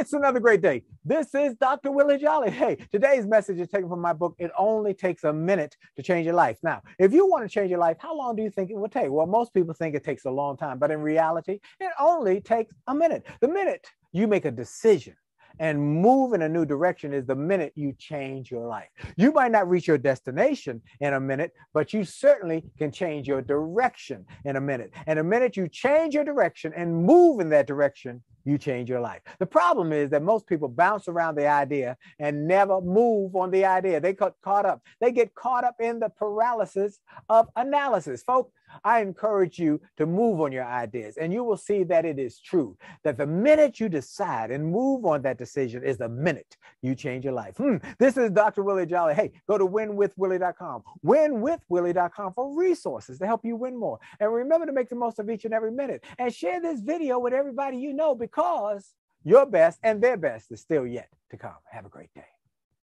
It's another great day. This is Dr. Willie Jolley. Hey, today's message is taken from my book, It Only Takes a Minute to Change Your Life. Now, if you want to change your life, how long do you think it will take? Well, most people think it takes a long time, but in reality, it only takes a minute. The minute you make a decision and move in a new direction is the minute you change your life. You might not reach your destination in a minute, but you certainly can change your direction in a minute. And the minute you change your direction and move in that direction, you change your life. The problem is that most people bounce around the idea and never move on the idea. They get caught up. They get caught up in the paralysis of analysis. Folks, I encourage you to move on your ideas, and you will see that it is true that the minute you decide and move on that decision is the minute you change your life. This is Dr. Willie Jolley. Hey, go to winwithwillie.com, winwithwillie.com for resources to help you win more. And remember to make the most of each and every minute, and share this video with everybody you know, because your best and their best is still yet to come. Have a great day.